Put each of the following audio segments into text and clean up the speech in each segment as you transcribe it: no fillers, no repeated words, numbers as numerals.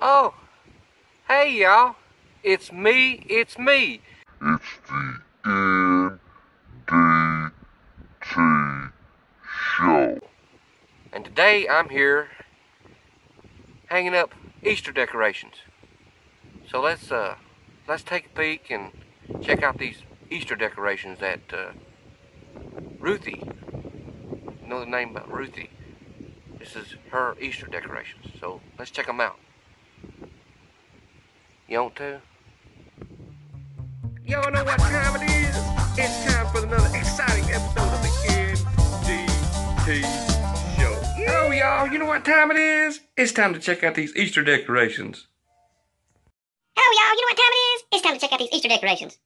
Oh, hey y'all, it's me. It's the N.D.T. Show. And today I'm here hanging up Easter decorations. So let's take a peek and check out these Easter decorations that Ruthie, you know the name about Ruthie. This is her Easter decorations, so let's check them out. You want to? Y'all know what time it is? It's time for another exciting episode of the N.D.T. Show. Oh, y'all, you know what time it is? It's time to check out these Easter decorations. Oh, y'all, you know what time it is? It's time to check out these Easter decorations.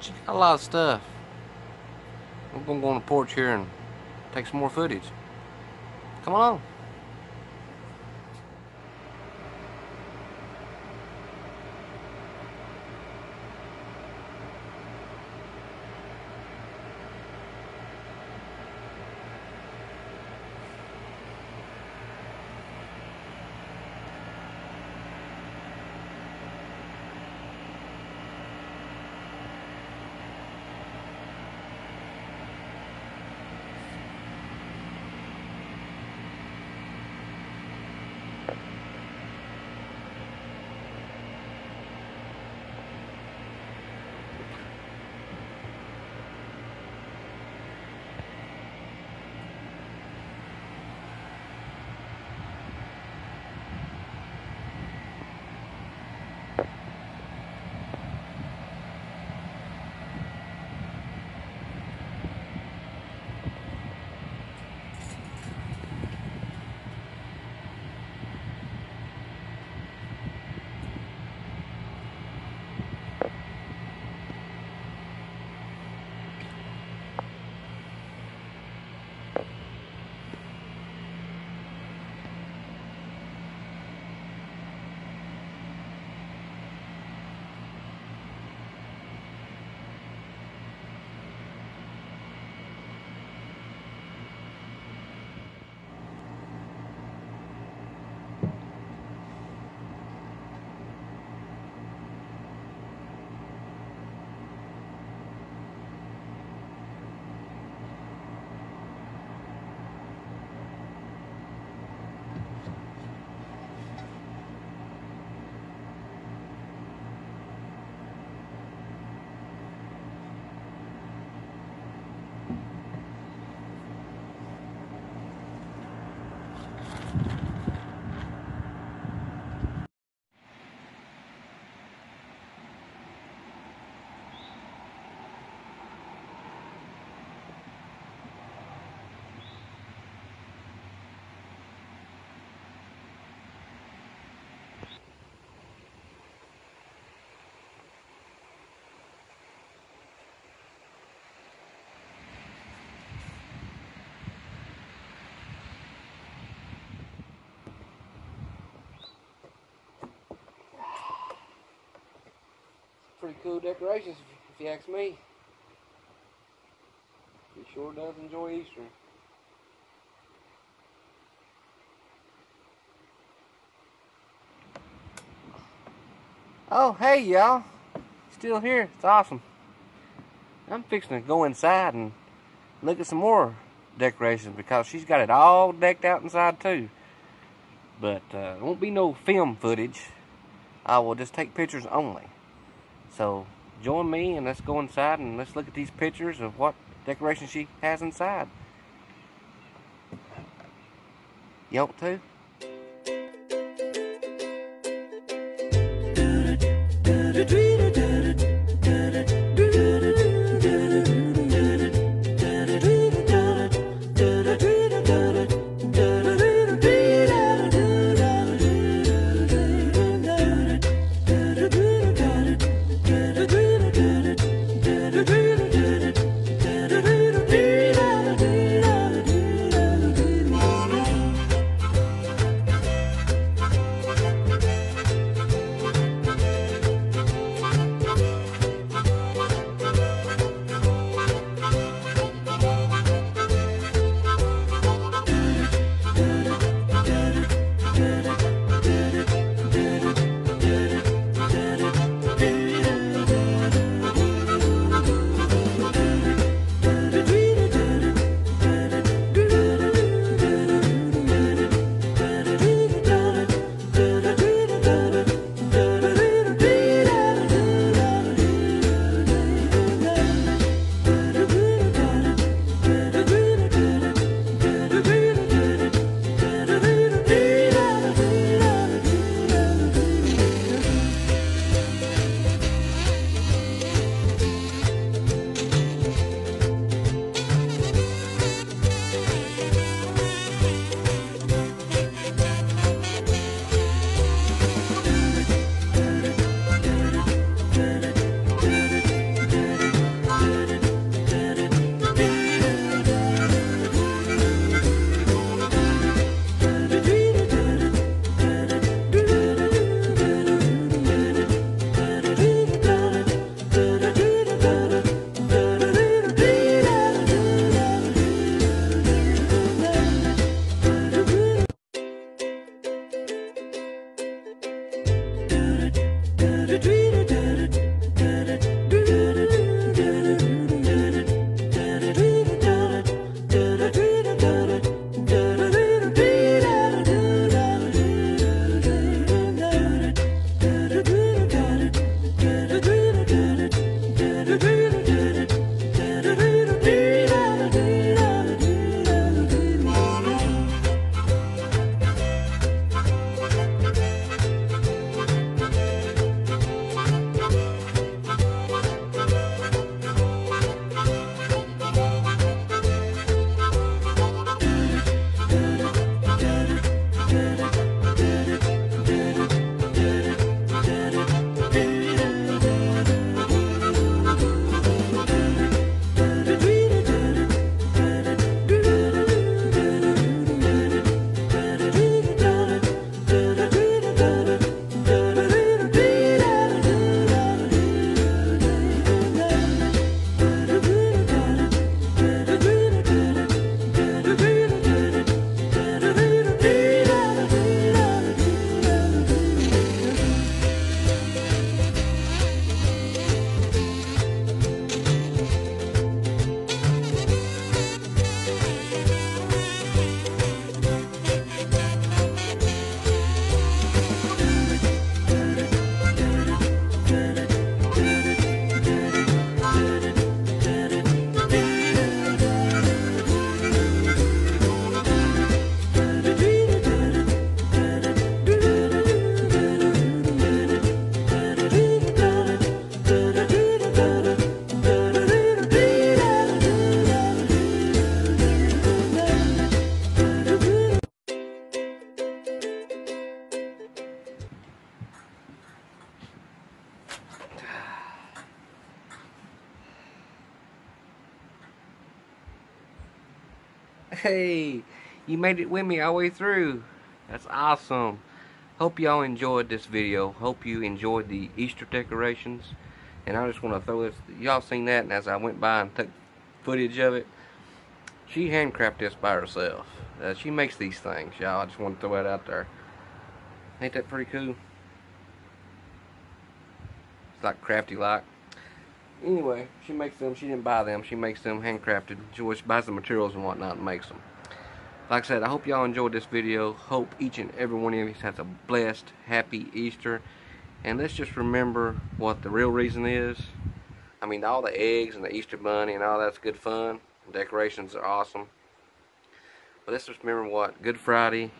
She got a lot of stuff. I'm gonna go on the porch here and take some more footage. Come along. pretty cool decorations, if you ask me. He sure does enjoy Easter. Oh, hey y'all. Still here. It's awesome. I'm fixing to go inside and look at some more decorations because she's got it all decked out inside too. But there won't be no film footage. I will just take pictures only. So join me and let's go inside and let's look at these pictures of what decoration she has inside. You want to? Hey, you made it with me all the way through. That's awesome. Hope y'all enjoyed this video. Hope you enjoyed the Easter decorations. And I just want to throw this, y'all seen that, and as I went by and took footage of it, she handcrafted this by herself. She makes these things, y'all. I just want to throw that out there. Ain't that pretty cool? It's like crafty like. Anyway, she makes them. She didn't buy them. She makes them handcrafted. She buys the materials and whatnot and makes them. Like I said, I hope y'all enjoyed this video. Hope each and every one of you has a blessed, happy Easter. And let's just remember what the real reason is. I mean, all the eggs and the Easter bunny and all that's good fun. Decorations are awesome. But let's just remember what Good Friday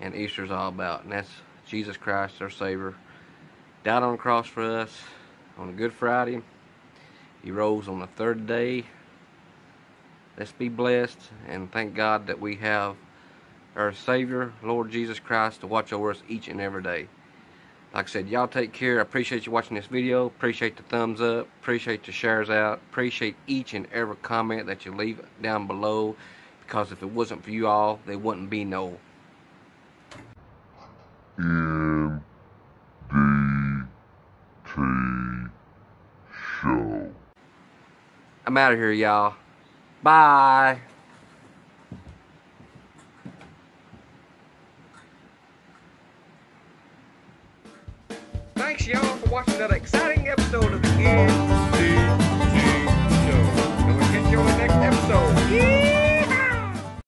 and Easter is all about. And that's Jesus Christ, our Savior. Died on the cross for us on a Good Friday. He rose on the third day. Let's be blessed and thank God that we have our Savior, Lord Jesus Christ, to watch over us each and every day. Like I said, y'all take care. I appreciate you watching this video. Appreciate the thumbs up. Appreciate the shares out. Appreciate each and every comment that you leave down below, because if it wasn't for you all, there wouldn't be no N.D.T. Show. I'm out of here, y'all. Bye. Thanks, y'all, for watching another exciting episode of the N.D.T. Show.